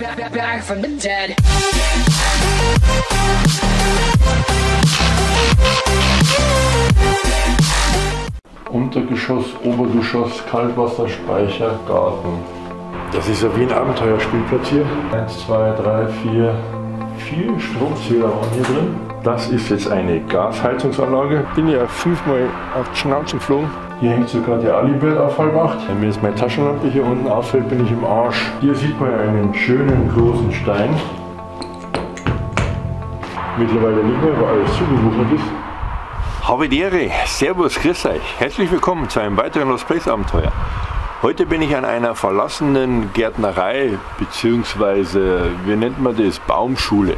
Back from the dead. Untergeschoss, Obergeschoss, Kaltwasserspeicher, Garten. Das ist ja wie ein Abenteuerspielplatz hier. 1, 2, 3, 4, 4 Stromzähler waren hier drin. Das ist jetzt eine Gasheizungsanlage. Bin ja 5-mal auf die Schnauze geflogen. Hier hängt sogar der Alibert auf halb 8. Wenn mir jetzt meine Taschenlampe hier unten auffällt, bin ich im Arsch. Hier sieht man einen schönen großen Stein. Mittlerweile nicht mehr, weil alles zugewuchert ist. Havidere, servus, grüß euch. Herzlich willkommen zu einem weiteren Lost Place Abenteuer. Heute bin ich an einer verlassenen Gärtnerei, beziehungsweise, wie nennt man das, Baumschule.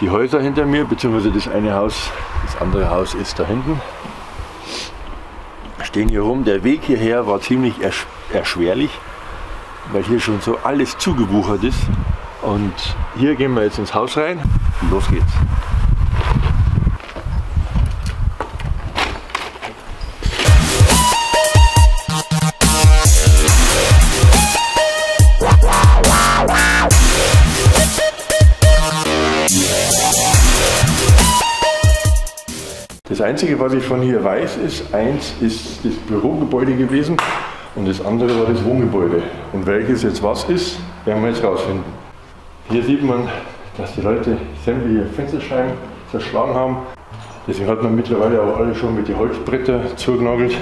Die Häuser hinter mir, beziehungsweise das eine Haus, das andere Haus ist da hinten. Stehen hier rum. Der Weg hierher war ziemlich erschwerlich, weil hier schon so alles zugewuchert ist. Und hier gehen wir jetzt ins Haus rein. Los geht's. Das Einzige, was ich von hier weiß, ist, eins ist das Bürogebäude gewesen und das andere war das Wohngebäude. Und welches jetzt was ist, werden wir jetzt rausfinden. Hier sieht man, dass die Leute sämtliche Fensterscheiben zerschlagen haben. Deswegen hat man mittlerweile auch alle schon mit den Holzbrettern zugenagelt.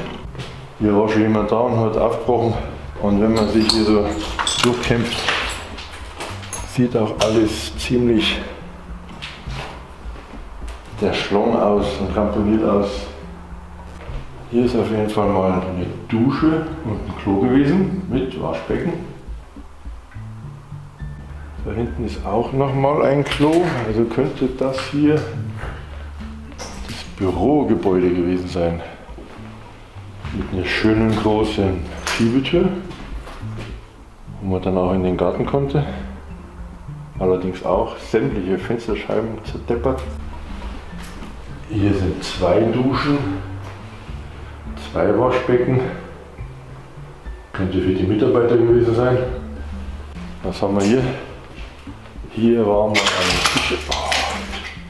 Hier war schon jemand da und hat aufgebrochen. Und wenn man sich hier so durchkämpft, sieht auch alles ziemlich der Schlong aus und ramponiert aus. Hier ist auf jeden Fall mal eine Dusche und ein Klo gewesen mit Waschbecken. Da hinten ist auch nochmal ein Klo, also könnte das hier das Bürogebäude gewesen sein. Mit einer schönen großen Schiebetür, wo man dann auch in den Garten konnte. Allerdings auch sämtliche Fensterscheiben zerdeppert. Hier sind 2 Duschen, 2 Waschbecken, könnte für die Mitarbeiter gewesen sein. Was haben wir hier? Hier war mal eine Küche,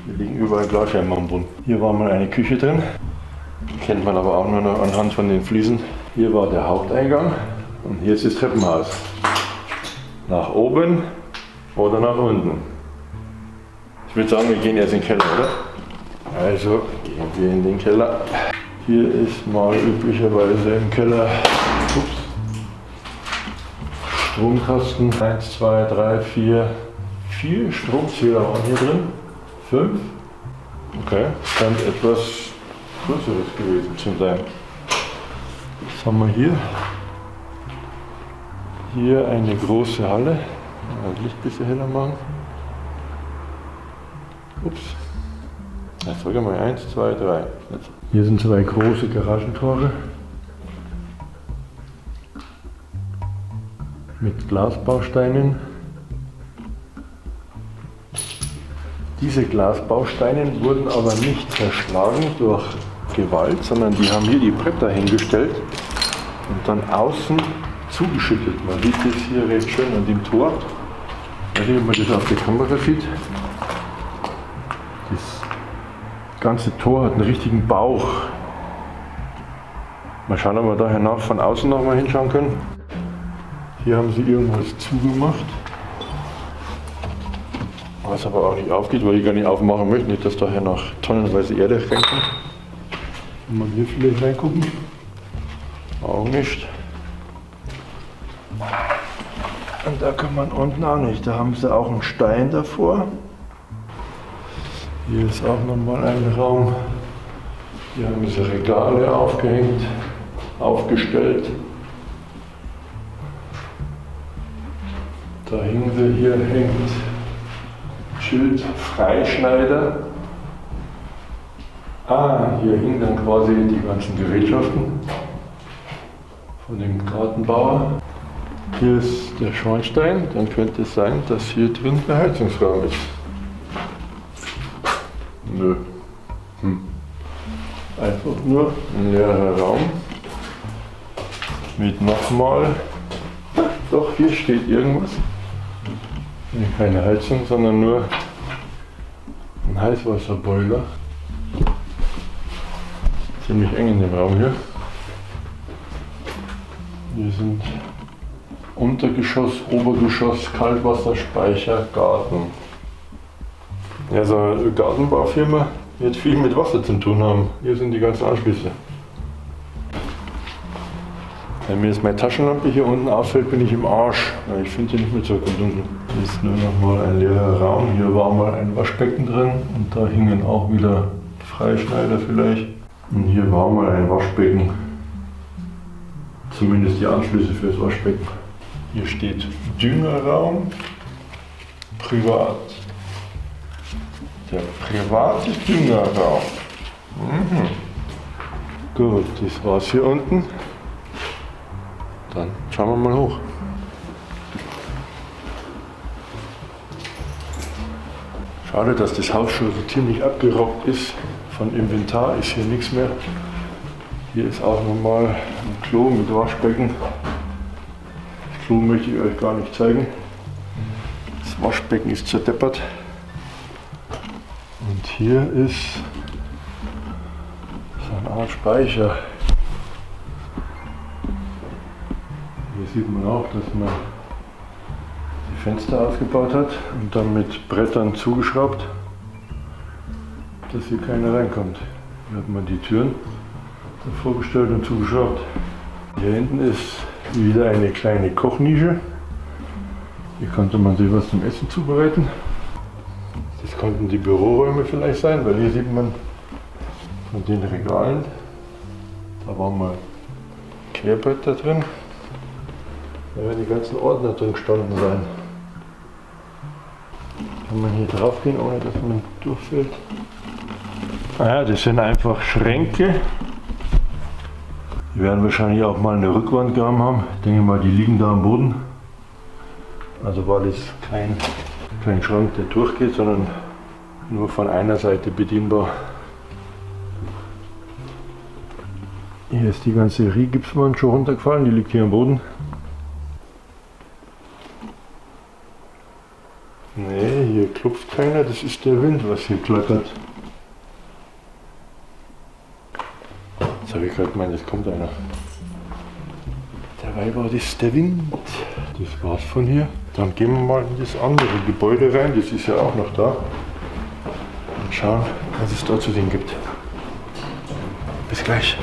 hier liegen überall Glasscheiben am Boden. Hier war mal eine Küche drin, kennt man aber auch nur noch anhand von den Fliesen. Hier war der Haupteingang und hier ist das Treppenhaus. Nach oben oder nach unten? Ich würde sagen, wir gehen jetzt in den Keller, oder? Also gehen wir in den Keller. Hier ist mal üblicherweise im Keller Stromkasten. 1, 2, 3, 4, 4 Stromzähler waren hier drin. 5. Okay, kann etwas Größeres gewesen zu sein. Was haben wir hier? Hier eine große Halle. Das Licht ein bisschen heller machen. Ups. Jetzt drücken wir mal 1, 2, 3. Hier sind 2 große Garagentore mit Glasbausteinen. Diese Glasbausteine wurden aber nicht zerschlagen durch Gewalt, sondern die haben hier die Bretter hingestellt und dann außen zugeschüttet. Man sieht das hier recht schön an dem Tor. Ich weiß nicht, ob man das auf der Kamera sieht. Das ganze Tor hat einen richtigen Bauch. Mal schauen, ob wir da hernach von außen noch mal hinschauen können. Hier haben sie irgendwas zugemacht. Was aber auch nicht aufgeht, weil ich gar nicht aufmachen möchte. Nicht, dass da hernach tonnenweise Erde reinkommt. Kann man hier vielleicht reingucken? Auch nicht. Und da kann man unten auch nicht. Da haben sie auch einen Stein davor. Hier ist auch nochmal ein Raum. Hier haben sie Regale aufgehängt, aufgestellt. Da hängt ein Schild Freischneider. Ah, hier hingen dann quasi die ganzen Gerätschaften von dem Gartenbauer. Hier ist der Schornstein. Dann könnte es sein, dass hier drin der Heizungsraum ist. Nö. Einfach nur ein leerer Raum. Mit nochmal. Doch, hier steht irgendwas. Nee, keine Heizung, sondern nur ein Heißwasserboiler. Ziemlich eng in dem Raum hier. Hier sind Untergeschoss, Obergeschoss, Kaltwasserspeicher, Garten. Ja, so eine Gartenbaufirma wird viel mit Wasser zu tun haben. Hier sind die ganzen Anschlüsse. Wenn mir jetzt meine Taschenlampe hier unten auffällt, bin ich im Arsch. Ich finde die nicht mehr zurück und unten. Hier ist nur noch mal ein leerer Raum. Hier war mal ein Waschbecken drin und da hingen auch wieder Freischneider vielleicht. Und hier war mal ein Waschbecken. Zumindest die Anschlüsse fürs Waschbecken. Hier steht Düngerraum. Privat. Der private Düngerraum. Mhm. Gut, das war's hier unten. Dann schauen wir mal hoch. Schade, dass das Haus schon so ziemlich abgerockt ist. Von Inventar ist hier nichts mehr. Hier ist auch nochmal ein Klo mit Waschbecken. Das Klo möchte ich euch gar nicht zeigen. Das Waschbecken ist zerdeppert. Und hier ist so eine Art Speicher. Hier sieht man auch, dass man die Fenster ausgebaut hat und dann mit Brettern zugeschraubt, dass hier keiner reinkommt. Hier hat man die Türen davor gestellt und zugeschraubt. Hier hinten ist wieder eine kleine Kochnische. Hier konnte man sich was zum Essen zubereiten. Das konnten die Büroräume vielleicht sein, weil hier sieht man von den Regalen, da waren mal Querbretter drin. Da werden die ganzen Ordner drin gestanden sein. Kann man hier drauf gehen, ohne dass man durchfällt? Naja, das sind einfach Schränke. Die werden wahrscheinlich auch mal eine Rückwand gehabt haben. Ich denke mal, die liegen da am Boden. Also war das kein Schrank, der durchgeht, sondern nur von einer Seite bedienbar. Hier ist die ganze Riehgipswand schon runtergefallen, die liegt hier am Boden. Nee, hier klopft keiner, das ist der Wind, was hier klackert. Jetzt habe ich gerade gemeint, es kommt einer. Dabei war das der Wind. Das war's von hier. Dann gehen wir mal in das andere Gebäude rein, das ist ja auch noch da. Und schauen, was es da zu sehen gibt. Bis gleich.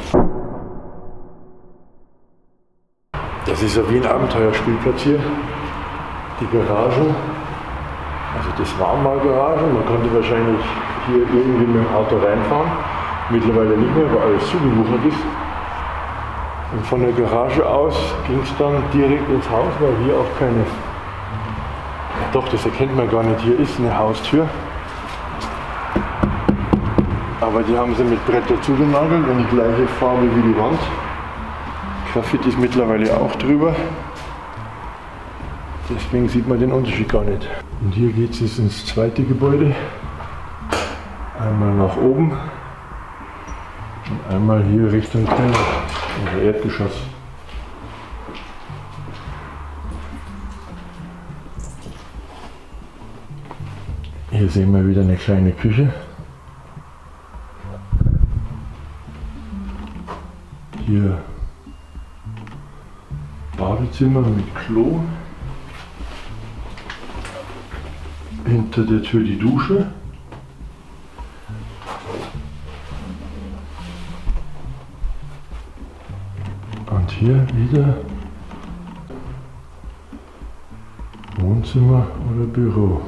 Das ist ja wie ein Abenteuerspielplatz hier. Die Garagen. Also das war mal Garage, man konnte wahrscheinlich hier irgendwie mit dem Auto reinfahren. Mittlerweile nicht mehr, weil alles zugewuchert ist. Und von der Garage aus ging es dann direkt ins Haus, weil hier auch keine... Doch, das erkennt man gar nicht, hier ist eine Haustür. Aber die haben sie mit Bretter zugenagelt und die gleiche Farbe wie die Wand. Graffiti ist mittlerweile auch drüber. Deswegen sieht man den Unterschied gar nicht. Und hier geht es jetzt ins zweite Gebäude. Einmal nach oben und einmal hier Richtung Keller, also Erdgeschoss. Hier sehen wir wieder eine kleine Küche. Hier Badezimmer mit Klo. Hinter der Tür die Dusche. Und hier wieder Wohnzimmer oder Büro.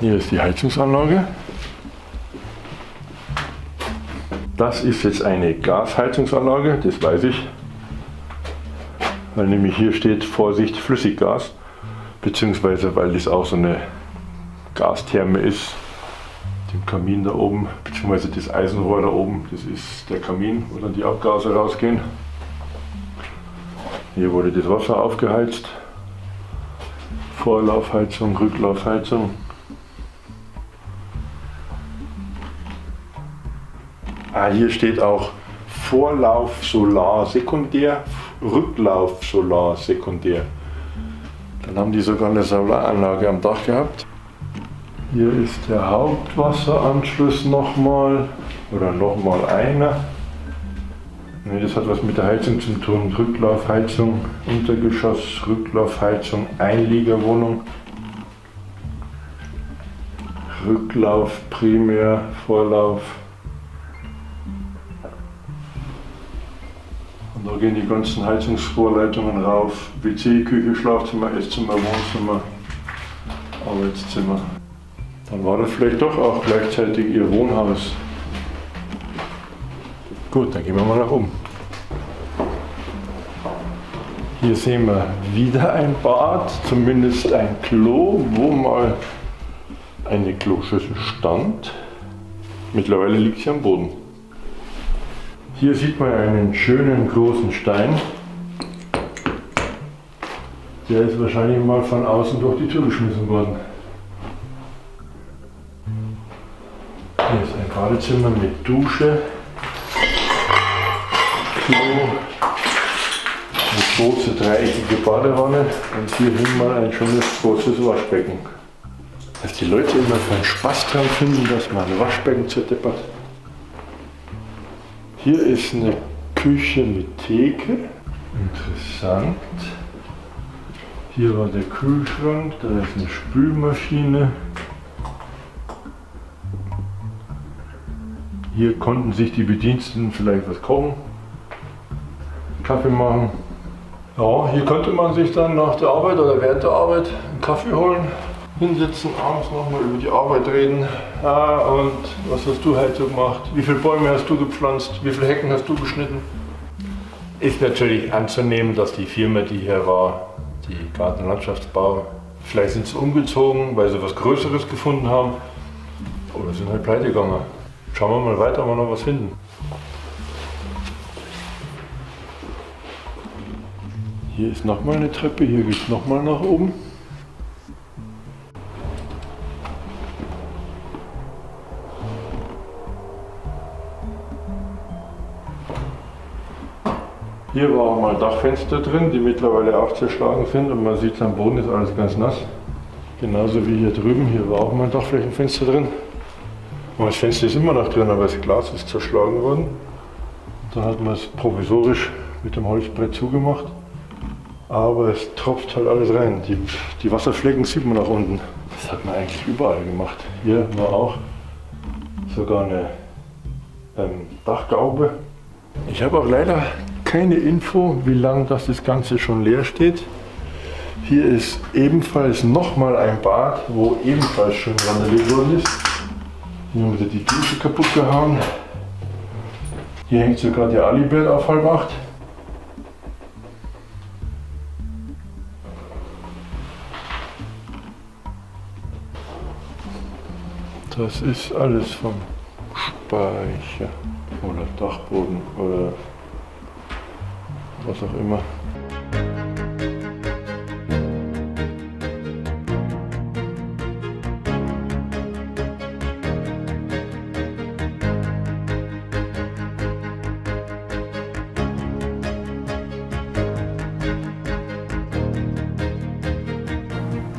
Hier ist die Heizungsanlage. Das ist jetzt eine Gasheizungsanlage, das weiß ich. Weil nämlich hier steht Vorsicht Flüssiggas, beziehungsweise weil das auch so eine Gastherme ist, den Kamin da oben, beziehungsweise das Eisenrohr da oben, das ist der Kamin, wo dann die Abgase rausgehen. Hier wurde das Wasser aufgeheizt, Vorlaufheizung, Rücklaufheizung. Hier steht auch Vorlauf Solar Sekundär, Rücklauf Solar Sekundär. Dann haben die sogar eine Solaranlage am Dach gehabt. Hier ist der Hauptwasseranschluss nochmal, oder nochmal einer. Nee, das hat was mit der Heizung zu tun. Rücklaufheizung, Untergeschoss, Rücklaufheizung, Einliegerwohnung. Rücklauf, Primär, Vorlauf. Und da gehen die ganzen Heizungsvorleitungen rauf. WC, Küche, Schlafzimmer, Esszimmer, Wohnzimmer, Arbeitszimmer. Dann war das vielleicht doch auch gleichzeitig ihr Wohnhaus. Gut, dann gehen wir mal nach oben. Hier sehen wir wieder ein Bad, zumindest ein Klo, wo mal eine Kloschüssel stand. Mittlerweile liegt sie am Boden. Hier sieht man einen schönen großen Stein. Der ist wahrscheinlich mal von außen durch die Tür geschmissen worden. Hier ist ein Badezimmer mit Dusche, Klo, eine große dreieckige Badewanne und hierhin mal ein schönes großes Waschbecken. Dass die Leute immer für einen Spaß dran finden, dass man ein Waschbecken zur Debatte hat. Hier ist eine Küche mit Theke. Interessant. Hier war der Kühlschrank, da ist eine Spülmaschine. Hier konnten sich die Bediensteten vielleicht was kochen, Kaffee machen. Ja, hier konnte man sich dann nach der Arbeit oder während der Arbeit einen Kaffee holen, hinsitzen, abends nochmal über die Arbeit reden. Ah, und was hast du heute gemacht? Wie viele Bäume hast du gepflanzt? Wie viele Hecken hast du geschnitten? Ist natürlich anzunehmen, dass die Firma, die hier war, die Gartenlandschaftsbau, vielleicht sind sie umgezogen, weil sie was Größeres gefunden haben oder sind halt pleite gegangen. Schauen wir mal weiter, ob wir noch was finden. Hier ist nochmal eine Treppe, hier geht es nochmal nach oben. Hier war auch mal Dachfenster drin, die mittlerweile auch zerschlagen sind und man sieht, am Boden ist alles ganz nass. Genauso wie hier drüben, hier war auch mal ein Dachflächenfenster drin. Und das Fenster ist immer noch drin, aber das Glas ist zerschlagen worden. Dann hat man es provisorisch mit dem Holzbrett zugemacht. Aber es tropft halt alles rein. Die Wasserflecken sieht man nach unten. Das hat man eigentlich überall gemacht. Hier war auch sogar eine Dachgaube. Ich habe auch leider keine Info, wie lange das Ganze schon leer steht. Hier ist ebenfalls nochmal ein Bad, wo ebenfalls schon randaliert worden ist. Hier haben wir die Dusche kaputt gehauen. Hier hängt sogar der Alibert auf halb 8. Das ist alles vom Speicher oder Dachboden oder was auch immer.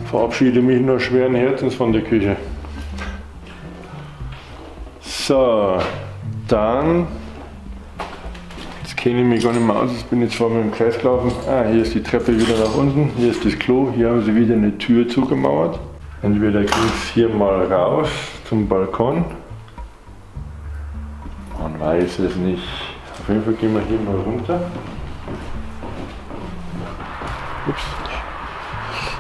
Ich verabschiede mich nur schweren Herzens von der Küche. So, dann, jetzt kenne ich mich gar nicht mehr aus, ich bin jetzt vor mir im Kreis gelaufen. Ah, hier ist die Treppe wieder nach unten, hier ist das Klo, hier haben sie wieder eine Tür zugemauert. Entweder ging es hier mal raus zum Balkon, man weiß es nicht. Auf jeden Fall gehen wir hier mal runter. Ups.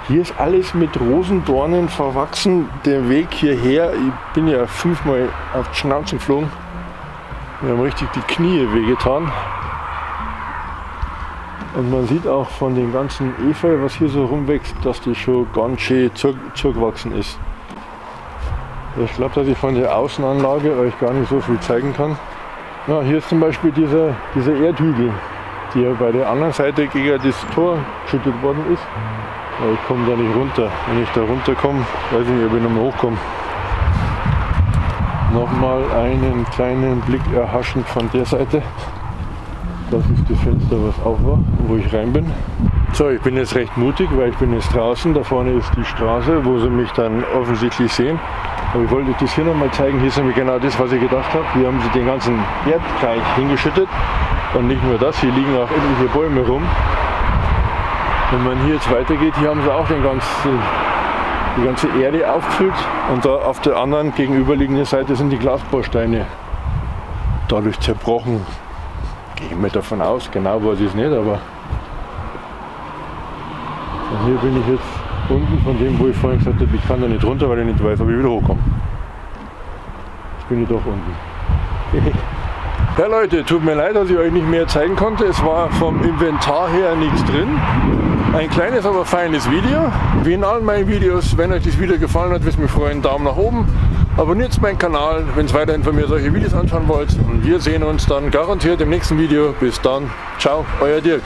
Hier ist alles mit Rosendornen verwachsen, der Weg hierher, ich bin ja 5-mal auf die Schnauze geflogen, mir haben richtig die Knie wehgetan. Und man sieht auch von dem ganzen Efeu, was hier so rumwächst, dass das schon ganz schön zugewachsen ist. Ich glaube, dass ich von der Außenanlage euch gar nicht so viel zeigen kann. Ja, hier ist zum Beispiel dieser Erdhügel, der bei der anderen Seite gegen das Tor geschüttet worden ist. Ich komme da nicht runter. Wenn ich da runterkomme, weiß ich nicht, ob ich nochmal hochkomme. Nochmal einen kleinen Blick erhaschen von der Seite. Das ist das Fenster, was auf war, wo ich rein bin. So, ich bin jetzt recht mutig, weil ich bin jetzt draußen. Da vorne ist die Straße, wo sie mich dann offensichtlich sehen. Aber ich wollte euch das hier nochmal zeigen. Hier ist nämlich genau das, was ich gedacht habe. Hier haben sie den ganzen Erdteich hingeschüttet. Und nicht nur das, hier liegen auch etliche Bäume rum. Wenn man hier jetzt weitergeht, hier haben sie auch die ganze Erde aufgefüllt. Und da auf der anderen gegenüberliegenden Seite sind die Glasbausteine dadurch zerbrochen. Gehe ich mir davon aus, genau weiß ich es nicht, aber und hier bin ich jetzt unten von dem, wo ich vorhin gesagt habe, ich kann da nicht runter, weil ich nicht weiß, ob ich wieder hochkomme. Jetzt bin ich doch unten. Ja Leute, tut mir leid, dass ich euch nicht mehr zeigen konnte. Es war vom Inventar her nichts drin. Ein kleines, aber feines Video. Wie in allen meinen Videos, wenn euch das Video gefallen hat, würde es mich freuen, Daumen nach oben. Abonniert meinen Kanal, wenn ihr weiterhin von mir solche Videos anschauen wollt. Und wir sehen uns dann garantiert im nächsten Video. Bis dann. Ciao, euer Dirk.